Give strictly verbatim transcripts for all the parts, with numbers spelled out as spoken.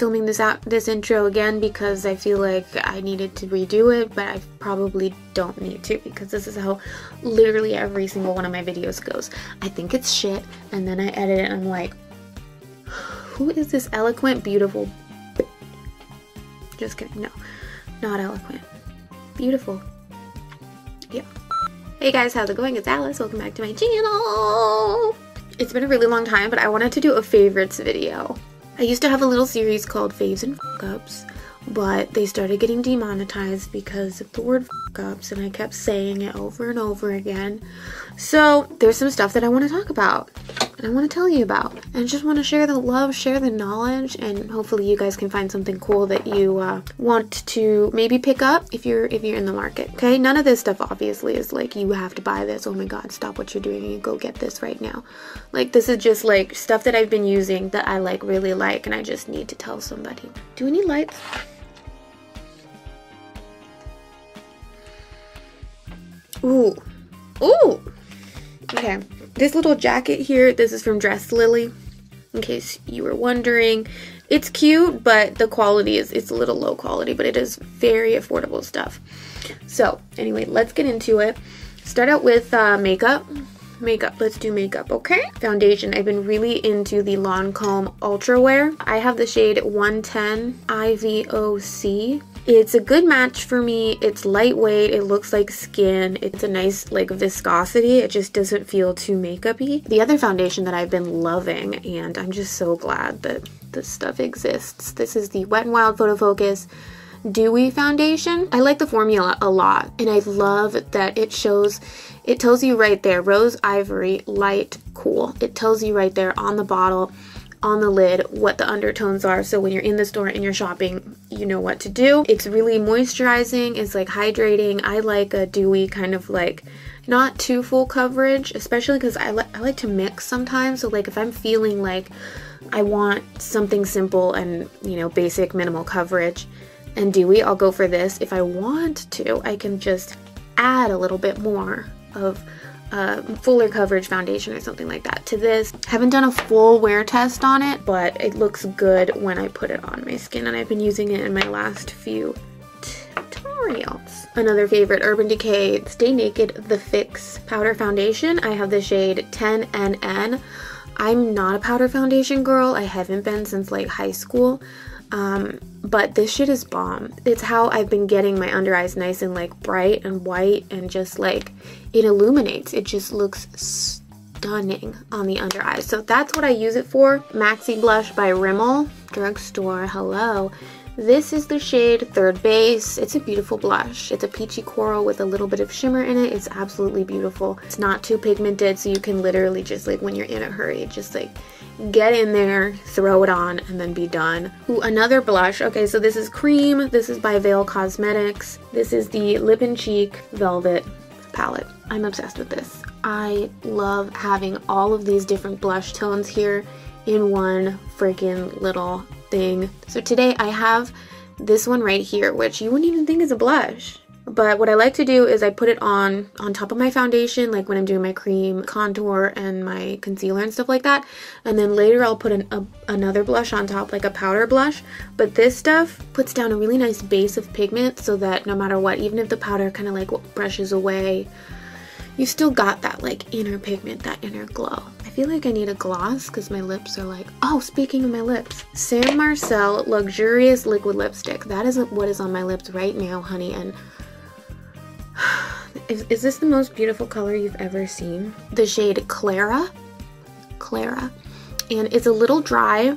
filming this out this intro again because I feel like I needed to redo it, but I probably don't need to because this is how literally every single one of my videos goes. I think it's shit and then I edit it and I'm like, who is this eloquent, beautiful bitch? Just kidding, no, not eloquent, beautiful, yeah. Hey guys, how's it going? It's Alice, welcome back to my channel! It's been a really long time, but I wanted to do a favorites video. I used to have a little series called Faves and F**k-ups, but they started getting demonetized because of the word F**k-ups, and I kept saying it over and over again. So there's some stuff that I want to talk about, and I want to tell you about, and I just want to share the love, share the knowledge, and hopefully you guys can find something cool that you uh, want to maybe pick up if you're if you're in the market. Okay, none of this stuff obviously is like you have to buy this. Oh my God, stop what you're doing and go get this right now. Like this is just like stuff that I've been using that I like really like, and I just need to tell somebody. Do we need lights? Ooh, ooh. Okay, this little jacket here, this is from DressLily, in case you were wondering. It's cute, but the quality is, it's a little low quality, but it is very affordable stuff. So anyway, let's get into it. Start out with uh, makeup. Makeup, let's do makeup, okay? Foundation, I've been really into the Lancôme Ultra Wear. I have the shade one ten I V O C. It's a good match for me. It's lightweight. It looks like skin. It's a nice like viscosity. It just doesn't feel too makeup-y. The other foundation that I've been loving, and I'm just so glad that this stuff exists, this is the Wet n Wild Photo Focus Dewy Foundation. I like the formula a lot, and I love that it shows, it tells you right there, rose, ivory, light, cool. It tells you right there on the bottle, on the lid, what the undertones are, so when you're in the store and you're shopping, you know what to do. It's really moisturizing, it's like hydrating. I like a dewy kind of like not too full coverage, especially because I, li I like to mix sometimes. So like if I'm feeling like I want something simple and, you know, basic minimal coverage and dewy, I'll go for this. If I want to, I can just add a little bit more of Uh, fuller coverage foundation or something like that to this. Haven't done a full wear test on it, but it looks good when I put it on my skin, and I've been using it in my last few tutorials. Another favorite, Urban Decay Stay Naked The Fix Powder Foundation. I have the shade ten N N. I'm not a powder foundation girl. I haven't been since like high school. Um, but this shit is bomb. It's how I've been getting my under eyes nice and like bright and white, and just like it illuminates. It just looks stunning on the under eyes. So that's what I use it for. Maxi Blush by Rimmel, drugstore, hello. This is the shade Third Base. It's a beautiful blush. It's a peachy coral with a little bit of shimmer in it. It's absolutely beautiful. It's not too pigmented, so you can literally just like when you're in a hurry, just like get in there, throw it on, and then be done. Ooh, another blush. Okay, so this is Cream. This is by Veil Cosmetics. This is the Lip and Cheek Velvet palette. I'm obsessed with this. I love having all of these different blush tones here in one freaking little thing. So today I have this one right here, which you wouldn't even think is a blush. But what I like to do is I put it on on top of my foundation, like when I'm doing my cream contour and my concealer and stuff like that. And then later I'll put an, a, another blush on top, like a powder blush. But this stuff puts down a really nice base of pigment so that no matter what, even if the powder kind of like brushes away, you still got that like inner pigment, that inner glow. I feel like I need a gloss because my lips are like, oh, speaking of my lips, Sam Marcel Luxurious Liquid Lipstick. That isn't what is on my lips right now, honey, and Is, is this the most beautiful color you've ever seen? The shade Clara. Clara. And it's a little dry.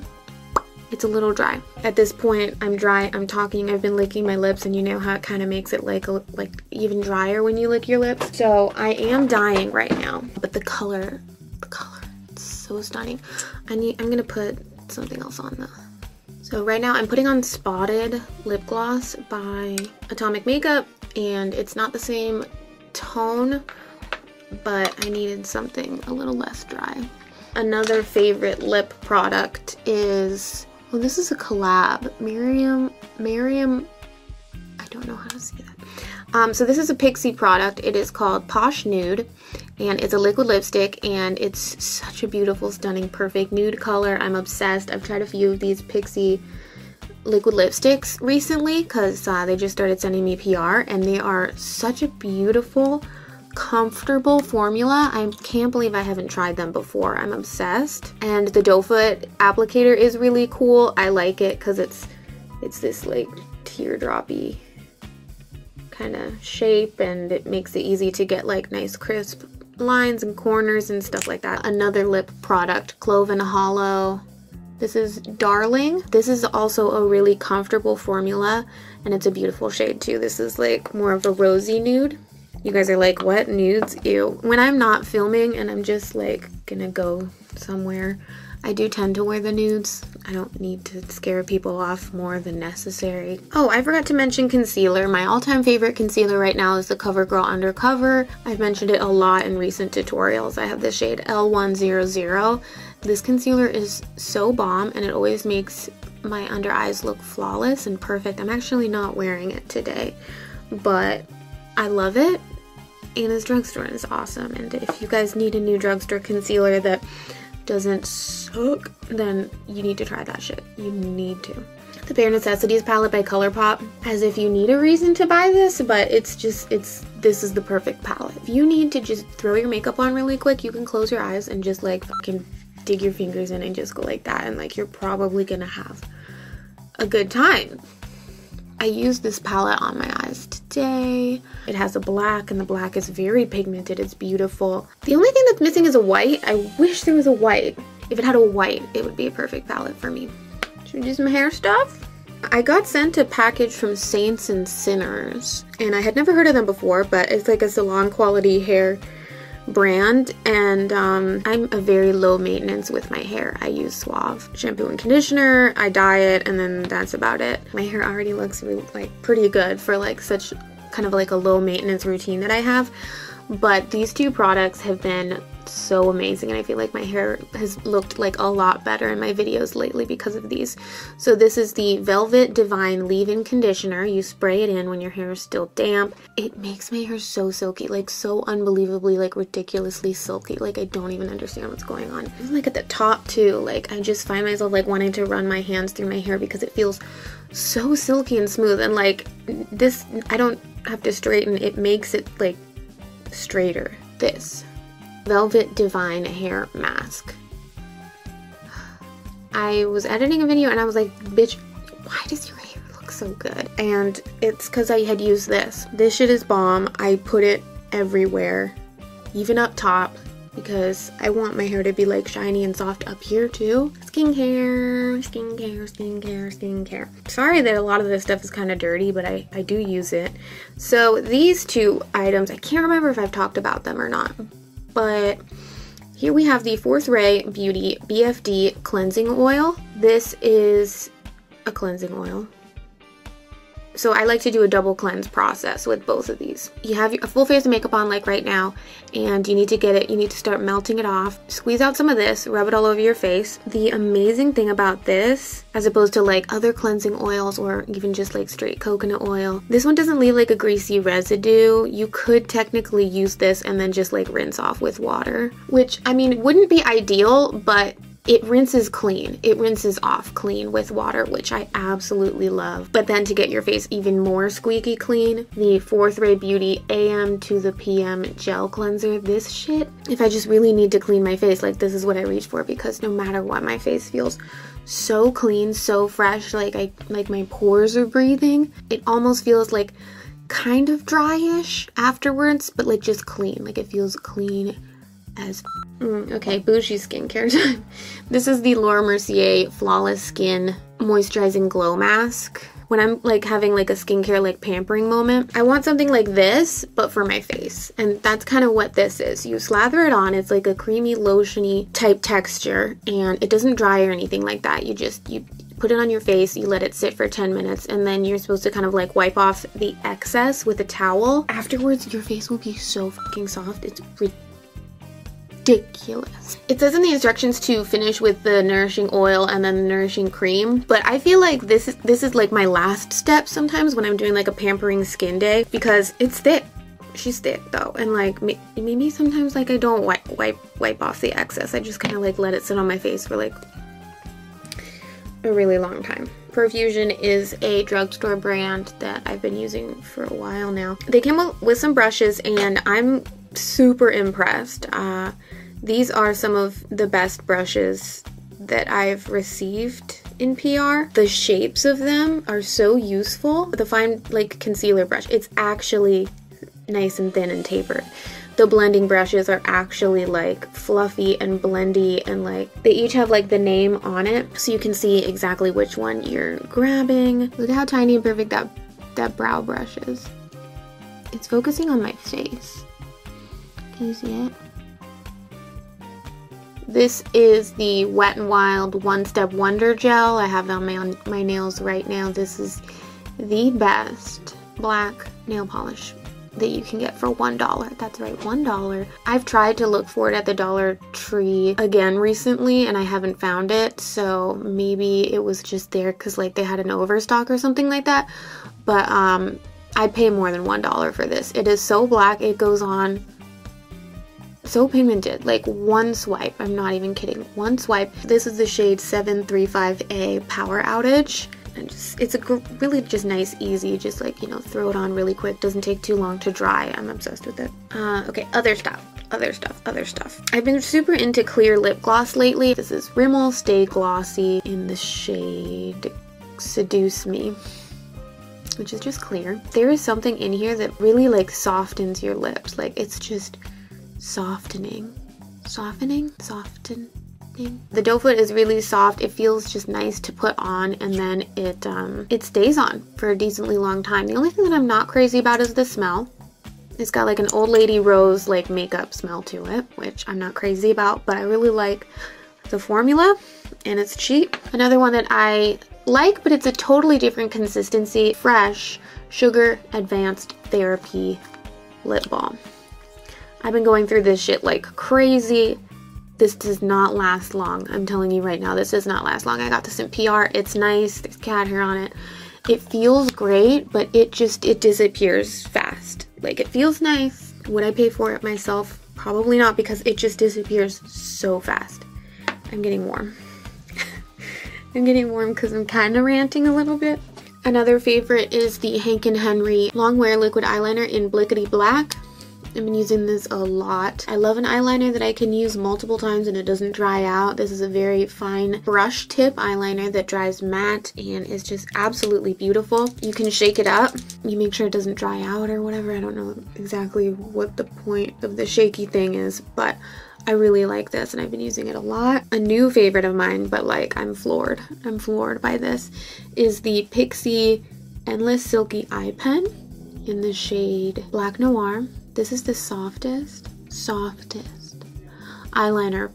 It's a little dry. At this point, I'm dry, I'm talking, I've been licking my lips, and you know how it kind of makes it like, a, like even drier when you lick your lips. So I am dying right now. But the color, the color, it's so stunning. I need, I'm gonna put something else on though. So right now I'm putting on Spotted Lip Gloss by Atomic Makeup. And it's not the same tone, but I needed something a little less dry. Another favorite lip product is, well, this is a collab, Miriam, Miriam, I don't know how to say that. Um, so this is a Pixi product. It is called Posh Nude, and it's a liquid lipstick, and it's such a beautiful, stunning, perfect nude color. I'm obsessed. I've tried a few of these Pixi liquid lipsticks recently because uh, they just started sending me P R, and they are such a beautiful, comfortable formula. I can't believe I haven't tried them before. I'm obsessed. And the doe foot applicator is really cool. I like it because it's it's this like teardroppy kind of shape, and it makes it easy to get like nice crisp lines and corners and stuff like that. Another lip product, Clove and Hollow. This is Darling. This is also a really comfortable formula, and it's a beautiful shade too. This is like more of a rosy nude. You guys are like, what? Nudes? Ew. When I'm not filming and I'm just like gonna go somewhere, I do tend to wear the nudes. I don't need to scare people off more than necessary. Oh, I forgot to mention concealer. My all-time favorite concealer right now is the CoverGirl Undercover. I've mentioned it a lot in recent tutorials. I have the shade L one hundred. This concealer is so bomb, and it always makes my under eyes look flawless and perfect. I'm actually not wearing it today, but I love it. Anna's Drugstore is awesome, and if you guys need a new drugstore concealer that doesn't suck, then you need to try that shit. You need to. The Bare Necessities palette by Colourpop. As if you need a reason to buy this, but it's just, it's, this is the perfect palette. If you need to just throw your makeup on really quick, you can close your eyes and just like fucking dig your fingers in and just go like that, and like you're probably gonna have a good time. I used this palette on my eyes today. It has a black, and the black is very pigmented. It's beautiful. The only thing that's missing is a white. I wish there was a white. If it had a white, it would be a perfect palette for me. Should we do some hair stuff? I got sent a package from Saints and Sinners, and I had never heard of them before, but it's like a salon quality hair brand, and um, I'm a very low maintenance with my hair. I use Suave shampoo and conditioner, I dye it, and then that's about it. My hair already looks really, like pretty good for like such kind of like a low maintenance routine that I have, but these two products have been so amazing, and I feel like my hair has looked like a lot better in my videos lately because of these. So this is the Velvet Divine leave-in conditioner. You spray it in when your hair is still damp. It makes my hair so silky, like so unbelievably like ridiculously silky. Like I don't even understand what's going on. Even like at the top too, like I just find myself like wanting to run my hands through my hair because it feels so silky and smooth, and like this, I don't have to straighten. It makes it like straighter. This Velvet Divine hair mask. I was editing a video and I was like, bitch, why does your hair look so good? And it's because I had used this. This shit is bomb. I put it everywhere, even up top, because I want my hair to be like shiny and soft up here too. Skincare, skincare, skincare, skincare. Sorry that a lot of this stuff is kind of dirty, but I, I do use it. So these two items, I can't remember if I've talked about them or not, but here we have the Fourth Ray Beauty B F D Cleansing Oil. This is a cleansing oil. So I like to do a double cleanse process with both of these. You have a full face of makeup on like right now, and you need to get it, you need to start melting it off. Squeeze out some of this, rub it all over your face. The amazing thing about this, as opposed to like other cleansing oils or even just like straight coconut oil, this one doesn't leave like a greasy residue. You could technically use this and then just like rinse off with water, which I mean wouldn't be ideal, but it rinses clean. It rinses off clean with water, which I absolutely love. But then to get your face even more squeaky clean, the Fourth Ray Beauty A M to the P M Gel Cleanser. This shit, if I just really need to clean my face, like this is what I reach for, because no matter what, my face feels so clean, so fresh, like I like my pores are breathing. It almost feels like kind of dryish afterwards, but like just clean. Like it feels clean as mm, okay, bougie skincare time. This is the Laura Mercier Flawless Skin Moisturizing Glow Mask. When I'm like having like a skincare like pampering moment, I want something like this, but for my face, and that's kind of what this is. You slather it on. It's like a creamy lotiony type texture, and it doesn't dry or anything like that. You just you put it on your face, you let it sit for ten minutes, and then you're supposed to kind of like wipe off the excess with a towel. Afterwards, your face will be so fucking soft. It's ridiculous. Ridiculous. It says in the instructions to finish with the nourishing oil and then the nourishing cream, but I feel like this is this is like my last step sometimes when I'm doing like a pampering skin day, because it's thick. She's thick though, and like maybe sometimes like I don't wipe wipe wipe off the excess. I just kind of like let it sit on my face for like a really long time. Profusion is a drugstore brand that I've been using for a while now. They came with some brushes and I'm super impressed. Uh, these are some of the best brushes that I've received in P R. The shapes of them are so useful. The fine like concealer brush, it's actually nice and thin and tapered. The blending brushes are actually like fluffy and blendy, and like they each have like the name on it so you can see exactly which one you're grabbing. Look at how tiny and perfect that that brow brush is. It's focusing on my face. Can you see it? This is the Wet n Wild One Step Wonder Gel. I have it on my, on my nails right now. This is the best black nail polish that you can get for one dollar. That's right, one dollar. I've tried to look for it at the Dollar Tree again recently and I haven't found it, so maybe it was just there because like they had an overstock or something like that. But um, I'd pay more than one dollar for this. It is so black, it goes on so pigmented, like one swipe. I'm not even kidding, one swipe. This is the shade seven three five A Power Outage. And just, it's a gr really just nice, easy, just like, you know, throw it on really quick. Doesn't take too long to dry. I'm obsessed with it. Uh, okay, other stuff, other stuff, other stuff. I've been super into clear lip gloss lately. This is Rimmel Stay Glossy in the shade Seduce Me, which is just clear. There is something in here that really like softens your lips. Like it's just softening, softening, soften. The doe foot is really soft. It feels just nice to put on, and then it um, it stays on for a decently long time. The only thing that I'm not crazy about is the smell. It's got like an old lady rose like makeup smell to it, which I'm not crazy about, but I really like the formula and it's cheap. Another one that I like, but it's a totally different consistency, Fresh Sugar Advanced Therapy Lip Balm. I've been going through this shit like crazy. This does not last long. I'm telling you right now, this does not last long. I got this in P R. It's nice. There's cat hair on it. It feels great, but it just, it disappears fast. Like, it feels nice. Would I pay for it myself? Probably not, because it just disappears so fast. I'm getting warm. I'm getting warm because I'm kind of ranting a little bit. Another favorite is the Hank and Henry Longwear Liquid Eyeliner in Blickety Black. I've been using this a lot. I love an eyeliner that I can use multiple times and it doesn't dry out. This is a very fine brush tip eyeliner that dries matte and is just absolutely beautiful. You can shake it up. You make sure it doesn't dry out or whatever. I don't know exactly what the point of the shaky thing is, but I really like this and I've been using it a lot. A new favorite of mine, but like I'm floored. I'm floored by this, is the Pixi Endless Silky Eye Pen in the shade Black Noir. This is the softest, softest eyeliner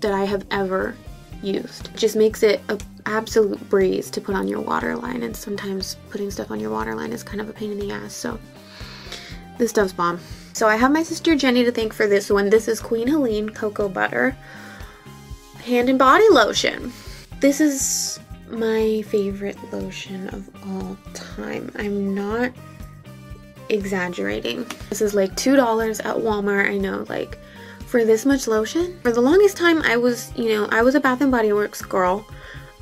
that I have ever used. It just makes it an absolute breeze to put on your waterline, and sometimes putting stuff on your waterline is kind of a pain in the ass, so this stuff's bomb. So I have my sister Jenny to thank for this one. This is Queen Helene Cocoa Butter Hand and Body Lotion. This is my favorite lotion of all time. I'm not exaggerating. This is like two dollars at Walmart. I know, like, for this much lotion, for the longest time I was, you know, I was a Bath and Body Works girl.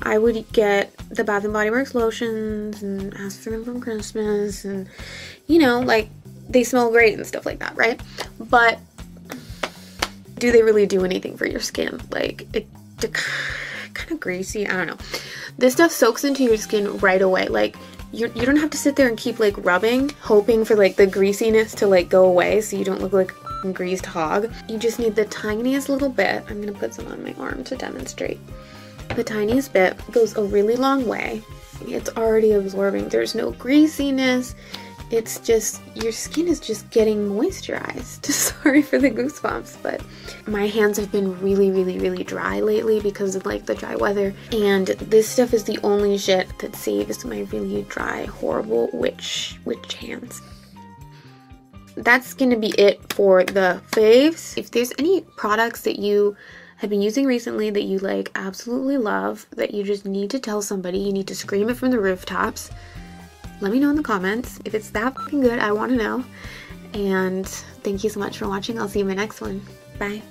I would get the Bath and Body Works lotions and ask for them from Christmas, and you know, like, they smell great and stuff like that, right? But do they really do anything for your skin? Like, it, it kind of greasy, I don't know. This stuff soaks into your skin right away. Like, You, you don't have to sit there and keep like rubbing, hoping for like the greasiness to like go away so you don't look like a greased hog. You just need the tiniest little bit. I'm gonna put some on my arm to demonstrate. The tiniest bit goes a really long way. It's already absorbing. There's no greasiness. It's just, your skin is just getting moisturized. Sorry for the goosebumps, but my hands have been really, really, really dry lately because of like the dry weather. And this stuff is the only shit that saves my really dry, horrible witch, witch hands. That's gonna be it for the faves. If there's any products that you have been using recently that you like absolutely love, that you just need to tell somebody, you need to scream it from the rooftops, let me know in the comments. If it's that fucking good, I want to know. And thank you so much for watching. I'll see you in my next one. Bye.